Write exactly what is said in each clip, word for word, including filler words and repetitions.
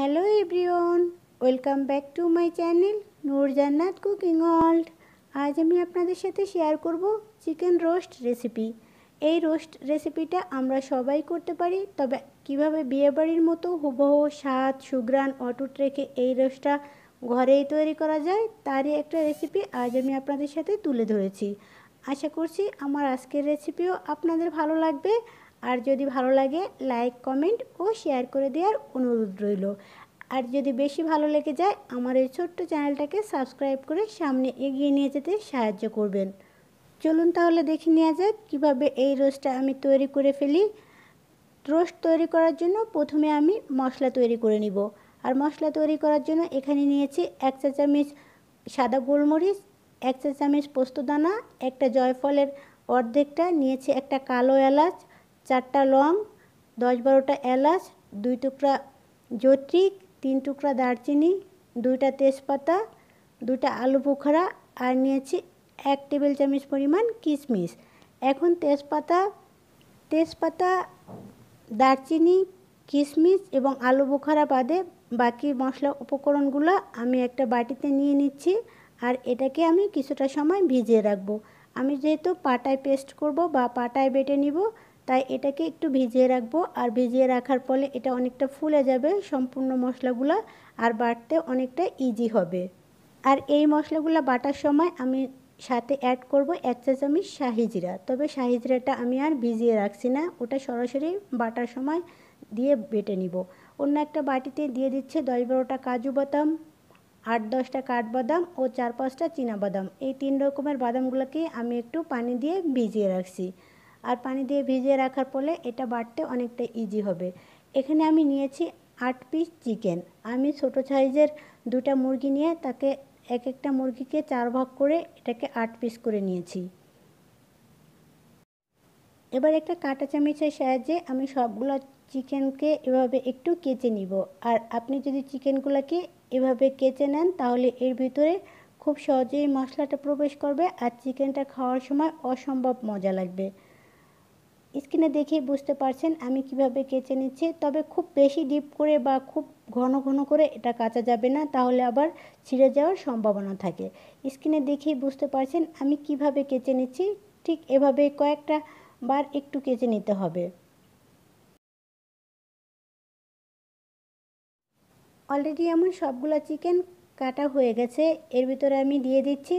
Hello everyone, welcome back to my channel Noor Jannat cooking world. आज আমি আপনাদের সাথে শেয়ার করব চিকেন রোস্ট রেসিপি। এই রোস্ট রেসিপিটা আমরা সবাই করতে পারি, তবে কিভাবে বিয়েবাড়ির মতো হুবহু স্বাদ সুঘ্রাণ অটুট রেখে এই রোস্টটা ঘরেই তৈরি করা যায় তারই একটা রেসিপি আজ আমি আপনাদের সাথে তুলে ধরেছি। আশা করছি আমার আজকের রেসিপিও আপনাদের ভালো লাগবে। আর যদি ভালো লাগে লাইক কমেন্ট ও শেয়ার করে দেওয়ার অনুরোধ রইল। আর যদি বেশি ভালো লেগে যায় আমার এই ছোট্ট চ্যানেলটাকে সাবস্ক্রাইব করে সামনে এগিয়ে নিয়ে যেতে সাহায্য করবেন। চলুন তাহলে দেখে নেওয়া যাক কীভাবে এই রোস্টটা আমি তৈরি করে ফেলি। রোস্ট তৈরি করার জন্য প্রথমে আমি মশলা তৈরি করে নিব। আর মশলা তৈরি করার জন্য এখানে নিয়েছি এক চা চামচ সাদা গোলমরিচ, এক চা চামচ পোস্তদানা, একটা জয়ফলের অর্ধেকটা, নিয়েছি একটা কালো এলাচ, চারটা লং, দশ বারোটা এলাচ, দুই টুকরা জৈত্রিক, তিন টুকরা দারচিনি, দুইটা তেজপাতা, দুইটা আলু বোখারা, আর নিয়েছি এক টেবিল চামচ পরিমাণ কিশমিশ। এখন তেজপাতা তেজপাতা দারচিনি, কিশমিশ এবং আলু বোখারা বাদে বাকি মশলা উপকরণগুলো আমি একটা বাটিতে নিয়ে নিচ্ছি। আর এটাকে আমি কিছুটা সময় ভিজিয়ে রাখবো। আমি যেহেতু পাটায় পেস্ট করব বা পাটায় বেটে নিব, তাই এটাকে একটু ভিজিয়ে রাখবো। আর ভিজিয়ে রাখার ফলে এটা অনেকটা ফুলে যাবে সম্পূর্ণ মশলাগুলো, আর বাটতে অনেকটা ইজি হবে। আর এই মশলাগুলো বাটার সময় আমি সাথে অ্যাড করব এক চা চামচ শাহি জিরা। তবে শাহি জিরাটা আমি আর ভিজিয়ে রাখছি না, ওটা সরাসরি বাটার সময় দিয়ে বেটে নিব। অন্য একটা বাটিতে দিয়ে দিচ্ছে দশ বারোটা কাজু বাদাম, আট দশটা কাঠবাদাম ও চার পাঁচটা চীনাবাদাম। এই তিন রকমের বাদামগুলোকে আমি একটু পানি দিয়ে ভিজিয়ে রাখছি। আর পানি দিয়ে ভিজিয়ে রাখার ফলে এটা বাটতে অনেকটা ইজি হবে। এখানে আমি নিয়েছি আট পিস চিকেন। আমি ছোট সাইজের দুটা মুরগি নিয়ে তাকে এক একটা মুরগিকে চার ভাগ করে এটাকে আট পিস করে নিয়েছি। এবার একটা কাঁটা চামচের সাহায্যে আমি সবগুলো চিকেনকে এভাবে একটু কেচে নিব। আর আপনি যদি চিকেনগুলোকে এভাবে কেচে নেন তাহলে এর ভিতরে খুব সহজেই মশলাটা প্রবেশ করবে, আর চিকেনটা খাওয়ার সময় অসম্ভব মজা লাগবে। স্কিনে দেখে বুঝতে পারছেন আমি কিভাবে কেচে নিচ্ছি। তবে খুব বেশি ডিপ করে বা খুব ঘন ঘন করে এটা কাচা যাবে না, তাহলে আবার ছিঁড়ে যাওয়ার সম্ভাবনা থাকে। স্কিনে দেখেই বুঝতে পারছেন আমি কিভাবে কেচে নিচ্ছি। ঠিক এভাবে কয়েকটা বার একটু কেচে নিতে হবে। অলরেডি আমার সবগুলা চিকেন কাটা হয়ে গেছে। এর ভিতরে আমি দিয়ে দিচ্ছি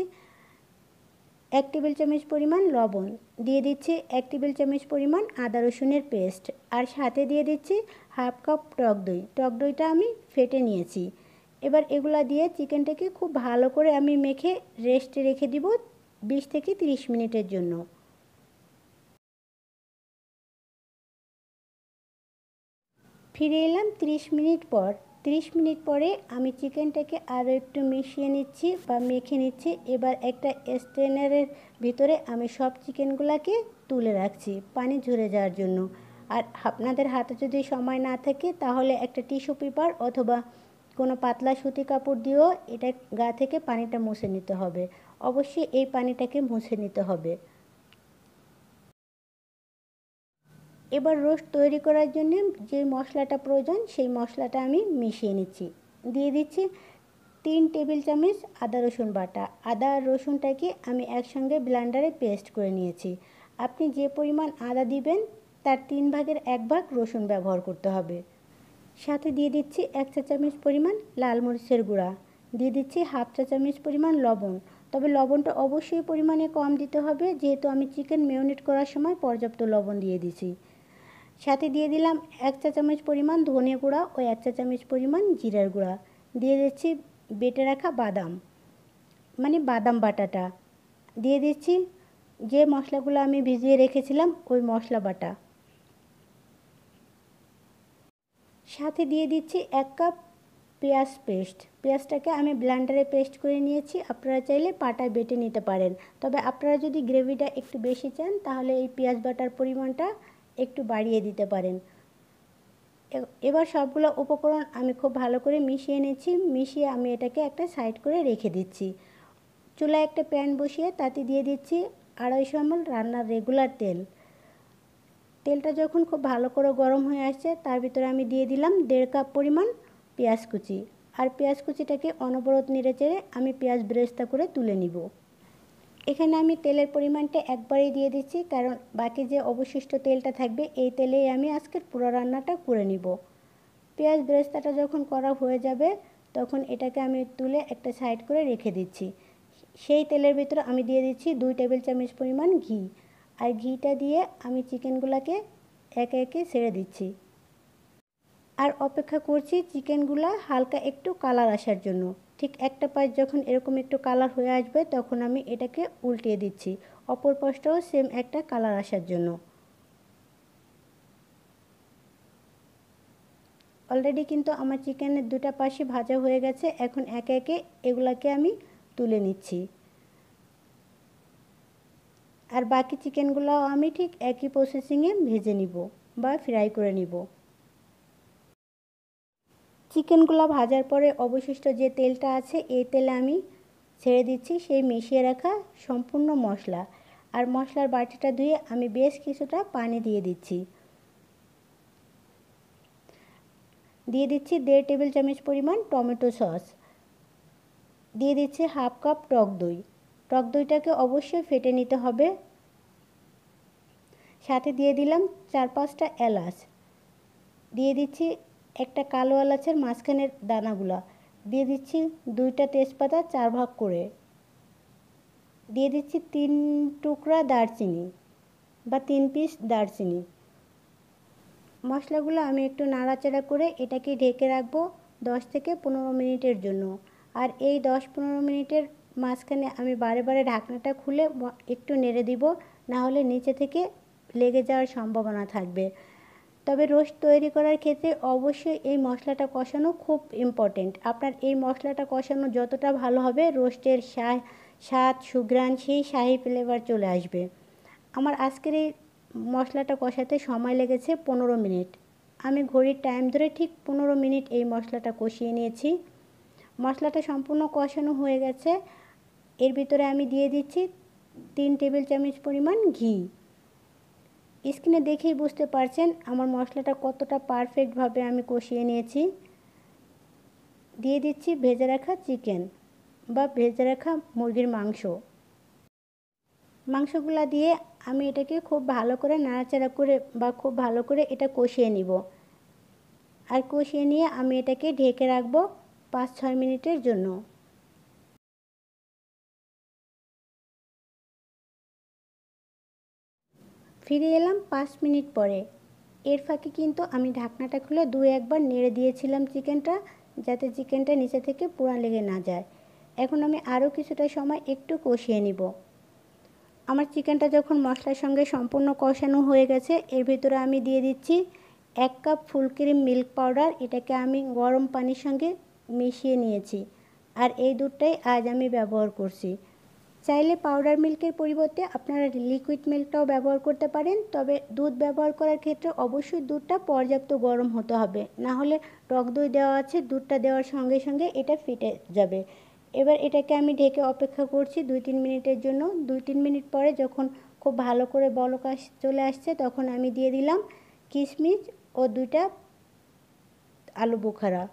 এক টেবিল চামচ পরিমাণ লবণ, দিয়ে দিচ্ছি এক টেবিল চামচ পরিমাণ আদা রসুনের পেস্ট, আর সাথে দিয়ে দিচ্ছি হাফ কাপ টক দই। টক দইটা আমি ফেটে নিয়েছি। এবার এগুলা দিয়ে চিকেনটাকে খুব ভালো করে আমি মেখে রেস্টে রেখে দিব বিশ থেকে তিরিশ মিনিটের জন্য। ফিরে এলাম তিরিশ মিনিট পর। তিরিশ মিনিট পরে আমি চিকেনটাকে আরও একটু মিশিয়ে নিচ্ছি বা মেখে নিচ্ছি। এবার একটা স্ট্রেনারের ভিতরে আমি সব চিকেনগুলোকে তুলে রাখছি পানি ঝরে যাওয়ার জন্য। আর আপনাদের হাতে যদি সময় না থাকে তাহলে একটা টিস্যু পেপার অথবা কোনো পাতলা সুতি কাপড় দিয়েও এটা গা থেকে পানিটা মুছে নিতে হবে। অবশ্যই এই পানিটাকে মুছে নিতে হবে। এবার রোস্ট তৈরি করার জন্য যে মশলাটা প্রয়োজন সেই মশলাটা আমি মিশিয়ে নিচ্ছি। দিয়ে দিচ্ছি তিন টেবিল চামচ আদা রসুন বাটা। আদা রসুনটাকে আমি একসঙ্গে ব্লেন্ডারে পেস্ট করে নিয়েছি। আপনি যে পরিমাণ আদা দিবেন তার তিন ভাগের এক ভাগ রসুন ব্যবহার করতে হবে। সাথে দিয়ে দিচ্ছি এক চা চামচ পরিমাণ লাল মরিচের গুঁড়া, দিয়ে দিচ্ছি হাফ চা চামচ পরিমাণ লবণ। তবে লবণটা অবশ্যই পরিমাণে কম দিতে হবে, যেহেতু আমি চিকেন মেরিনেট করার সময় পর্যাপ্ত লবণ দিয়ে দিয়েছি। সাথে দিয়ে দিলাম এক চা চামচ পরিমাণ ধনে গুঁড়া ও এক চা চামচ পরিমাণ জিরার গুঁড়া, দিয়ে দিচ্ছি বেটে রাখা বাদাম মানে বাদাম বাটাটা, দিয়ে দিচ্ছি যে মশলাগুলো আমি ভিজিয়ে রেখেছিলাম ওই মশলা বাটা, সাথে দিয়ে দিচ্ছি এক কাপ পেঁয়াজ পেস্ট। পেঁয়াজটাকে আমি ব্লেন্ডারে পেস্ট করে নিয়েছি। আপনারা চাইলে পাটায় বেটে নিতে পারেন, তবে আপনারা যদি গ্রেভিটা একটু বেশি চান তাহলে এই পেঁয়াজ বাটার পরিমাণটা একটু বাড়িয়ে দিতে পারেন। এবার সবগুলো উপকরণ আমি খুব ভালো করে মিশিয়ে নিচ্ছি। মিশিয়ে আমি এটাকে একটা সাইড করে রেখে দিচ্ছি। চুলায় একটা প্যান বসিয়ে তাতে দিয়ে দিচ্ছি আড়াইশো এম এল রান্নার রেগুলার তেল। তেলটা যখন খুব ভালো করে গরম হয়ে আসছে তার ভিতরে আমি দিয়ে দিলাম দেড় কাপ পরিমাণ পেঁয়াজ কুচি আর পেঁয়াজ কুচিটাকে অনবরত নেড়েচেড়ে আমি পেঁয়াজ বেরেস্তা করে তুলে নিব। এখানে আমি তেলের পরিমাণটা একবারেই দিয়ে দিচ্ছি, কারণ বাকি যে অবশিষ্ট তেলটা থাকবে এই তেলেই আমি আজকের পুরো রান্নাটা করে নিব। পেঁয়াজ বেরেস্তাটা যখন করা হয়ে যাবে তখন এটাকে আমি তুলে একটা সাইড করে রেখে দিচ্ছি। সেই তেলের ভিতরে আমি দিয়ে দিচ্ছি দুই টেবিল চামচ পরিমাণ ঘি, আর ঘিটা দিয়ে আমি চিকেনগুলোকে একে একে ছেড়ে দিচ্ছি আর অপেক্ষা করছি চিকেনগুলো হালকা একটু কালার আসার জন্য। ঠিক একটা পাশ যখন এরকম একটু কালার হয়ে আসবে তখন আমি এটাকে উল্টিয়ে দিচ্ছি অপর পাশটাও সেম একটা কালার আসার জন্য। অলরেডি কিন্তু আমার চিকেনের দুটা পাশে ভাজা হয়ে গেছে, এখন একে একে এগুলাকে আমি তুলে নিচ্ছি। আর বাকি চিকেনগুলোও আমি ঠিক একই প্রসেসিংয়ে ভেজে নিব বা ফ্রাই করে নিব। চিকেনগুলো ভাজার পরে অবশিষ্ট যে তেলটা আছে এই তেলে আমি ছেড়ে দিচ্ছি সেই মিশিয়ে রাখা সম্পূর্ণ মশলা। আর মশলার বাটিটা ধুয়ে আমি বেশ কিছুটা পানি দিয়ে দিচ্ছি। দিয়ে দিচ্ছি দেড় টেবিল চামচ পরিমাণ টমেটো সস, দিয়ে দিচ্ছি হাফ কাপ টক দই। টক দইটাকে অবশ্যই ফেটে নিতে হবে। সাথে দিয়ে দিলাম চার পাঁচটা এলাচ, দিয়ে দিচ্ছি একটা কালো এলাচের মাঝখানের দানাগুলা, দিয়ে দিচ্ছি দুইটা তেজপাতা চার ভাগ করে, দিয়ে দিচ্ছি তিন টুকরা দারচিনি বা তিন পিস দারচিনি। মশলাগুলো আমি একটু নাড়াচাড়া করে এটাকে ঢেকে রাখবো দশ থেকে পনেরো মিনিটের জন্য। আর এই দশ পনেরো মিনিটের মাঝখানে আমি বারে বারে ঢাকনাটা খুলে একটু নেড়ে দিব, না হলে নিচে থেকে লেগে যাওয়ার সম্ভাবনা থাকবে। তবে রোস্ট তৈরি করার ক্ষেত্রে অবশ্যই এই মশলাটা কষানো খুব ইম্পর্টেন্ট। আপনার এই মশলাটা কষানো যতটা ভালো হবে রোস্টের স্বাদ সুঘ্রাণ সেই শাহী ফ্লেভার চলে আসবে। আমার আজকের এই মশলাটা কষাতে সময় লেগেছে পনেরো মিনিট। আমি ঘড়ির টাইম ধরে ঠিক পনেরো মিনিট এই মশলাটা কষিয়ে নিয়েছি। মশলাটা সম্পূর্ণ কষানো হয়ে গেছে। এর ভিতরে আমি দিয়ে দিচ্ছি তিন টেবিল চামচ পরিমাণ ঘি। স্কিনে দেখেই বুঝতে পারছেন আমার মশলাটা কতটা পারফেক্টভাবে আমি কষিয়ে নিয়েছি। দিয়ে দিচ্ছি ভেজে রাখা চিকেন বা ভেজে রাখা মুরগির মাংস। মাংসগুলা দিয়ে আমি এটাকে খুব ভালো করে নাড়াচাড়া করে বা খুব ভালো করে এটা কষিয়ে নিব। আর কষিয়ে নিয়ে আমি এটাকে ঢেকে রাখবো পাঁচ ছয় মিনিটের জন্য। ফিরে এলাম পাঁচ মিনিট পরে। এর ফাঁকে কিন্তু আমি ঢাকনাটা খুলে দুই একবার নেড়ে দিয়েছিলাম চিকেনটা, যাতে চিকেনটা নিচে থেকে পোড়া লেগে না যায়। এখন আমি আরও কিছুটা সময় একটু কষিয়ে নিব। আমার চিকেনটা যখন মশলার সঙ্গে সম্পূর্ণ কষানো হয়ে গেছে, এর ভিতরে আমি দিয়ে দিচ্ছি এক cup full cream milk powder. এটাকে আমি গরম পানির সঙ্গে মিশিয়ে নিয়েছি আর এই দুধটাই আজ আমি ব্যবহার করছি। চাইলে পাউডার মিল্কের পরিবর্তে আপনারা লিকুইড মিল্কটাও ব্যবহার করতে পারেন। তবে দুধ ব্যবহার করার ক্ষেত্রে অবশ্যই দুধটা পর্যাপ্ত গরম হতে হবে, না হলে টক দই দেওয়া আছে দুধটা দেওয়ার সঙ্গে সঙ্গে এটা ফেটে যাবে। এবার এটাকে আমি ঢেকে অপেক্ষা করছি দুই তিন মিনিটের জন্য। দুই তিন মিনিট পরে যখন খুব ভালো করে বলক চলে আসছে তখন আমি দিয়ে দিলাম কিশমিশ ও দুইটা আলু বোখারা।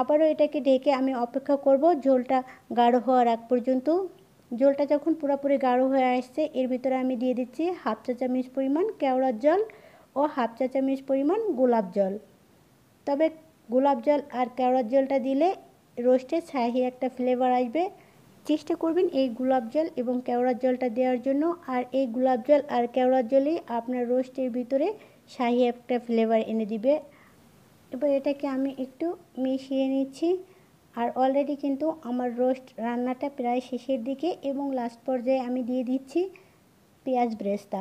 আবারও এটাকে ঢেকে আমি অপেক্ষা করব ঝোলটা গাঢ় হওয়ার আগ পর্যন্ত। ঝোলটা যখন পুরোপুরি গাঢ় হয়ে আসছে এর ভিতরে আমি দিয়ে দিচ্ছি হাফ চা চামচ পরিমাণ কেওড়ার জল ও হাফ চা চামচ পরিমাণ গোলাপ জল। তবে গোলাপ জল আর কেওড়ার জলটা দিলে রোস্টের শাহী একটা ফ্লেভার আসবে। চেষ্টা করবেন এই গোলাপ জল এবং কেওড়ার জলটা দেওয়ার জন্য। আর এই গোলাপ জল আর কেওড়ার জলই আপনার রোস্টের ভিতরে শাহী একটা ফ্লেভার এনে দিবে। এবার এটাকে আমি একটু মিশিয়ে নিচ্ছি। আর অলরেডি কিন্তু আমার রোস্ট রান্নাটা প্রায় শেষের দিকে এবং লাস্ট পর্যায়ে আমি দিয়ে দিচ্ছি পেঁয়াজ বেরেস্তা।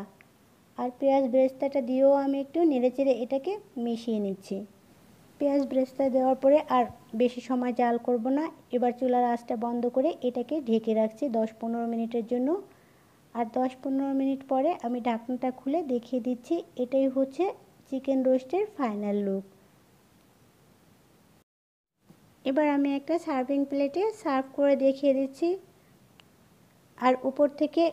আর পেঁয়াজ বেরেস্তাটা দিয়েও আমি একটু নেড়েচেড়ে এটাকে মিশিয়ে নিচ্ছি। পেঁয়াজ বেরেস্তা দেওয়ার পরে আর বেশি সময় জাল করব না। এবার চুলার আঁচটা বন্ধ করে এটাকে ঢেকে রাখছি দশ পনেরো মিনিটের জন্য। আর দশ পনেরো মিনিট পরে আমি ঢাকনাটা খুলে দেখিয়ে দিচ্ছি। এটাই হচ্ছে চিকেন রোস্টের ফাইনাল লুক। এবার আমি একটা সার্ভিং প্লেটে সার্ভ করে দেখিয়ে দিচ্ছি। আর উপর থেকে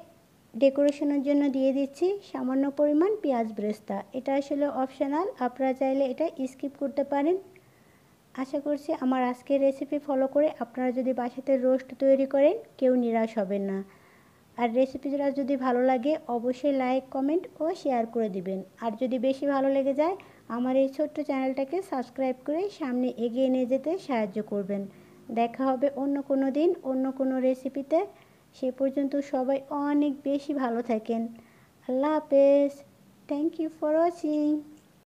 ডেকোরেশনের জন্য দিয়ে দিচ্ছি সামান্য পরিমাণ পেঁয়াজ বেরেস্তা। এটা আসলে অপশনাল, আপনারা চাইলে এটা স্কিপ করতে পারেন। आशा करছি আমার আজকের রেসিপি ফলো করে আপনারা যদি বাসাতে রোস্ট তৈরি করেন কেউ নিরাশ হবেন না। আর রেসিপিটা যদি ভালো লাগে অবশ্যই লাইক কমেন্ট ও শেয়ার করে দিবেন। আর যদি বেশি ভালো লেগে যায় আমার এই ছোট্ট চ্যানেলটাকে সাবস্ক্রাইব করে সামনে এগিয়ে নিয়ে যেতে সাহায্য করবেন। দেখা হবে অন্য কোনো দিন অন্য কোনো রেসিপিতে। সে পর্যন্ত সবাই অনেক বেশি ভালো থাকেন। আল্লাহ হাফেজ। Thank you for watching.